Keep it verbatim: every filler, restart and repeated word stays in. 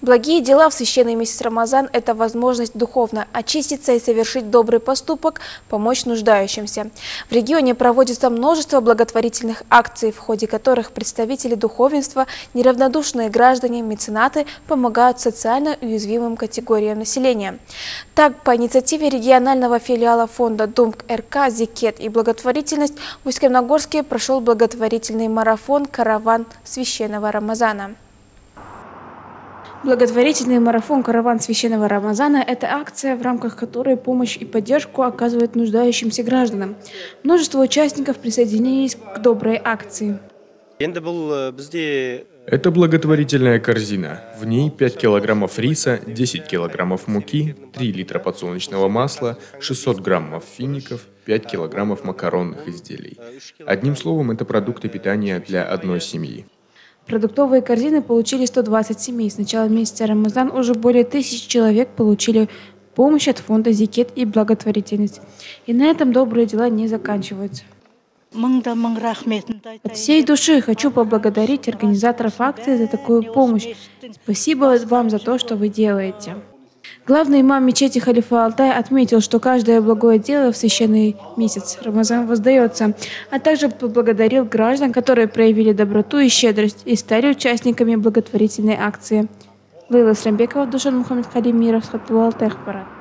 Благие дела в священный месяц Рамазан – это возможность духовно очиститься и совершить добрый поступок, помочь нуждающимся. В регионе проводится множество благотворительных акций, в ходе которых представители духовенства, неравнодушные граждане, меценаты помогают социально уязвимым категориям населения. Так, по инициативе регионального филиала фонда ДУМК эр ка «Зекет и благотворительность» в Усть-Каменогорске прошел благотворительный марафон «Караван священного Рамазана». Благотворительный марафон «Караван священного Рамазана» – это акция, в рамках которой помощь и поддержку оказывают нуждающимся гражданам. Множество участников присоединились к доброй акции. Это благотворительная корзина. В ней пять килограммов риса, десять килограммов муки, три литра подсолнечного масла, шестьсот граммов фиников, пять килограммов макаронных изделий. Одним словом, это продукты питания для одной семьи. Продуктовые корзины получили сто двадцать семей. С начала месяца Рамазан уже более тысячи человек получили помощь от фонда «Зекет и благотворительность». И на этом добрые дела не заканчиваются. От всей души хочу поблагодарить организаторов акции за такую помощь. Спасибо вам за то, что вы делаете. Главный имам мечети Халифа Алтай отметил, что каждое благое дело в священный месяц Рамазан воздается, а также поблагодарил граждан, которые проявили доброту и щедрость и стали участниками благотворительной акции. Лейла Срамбекова, Душан Мухаммед Халимиров, Халифа Алтай, Ахбарат.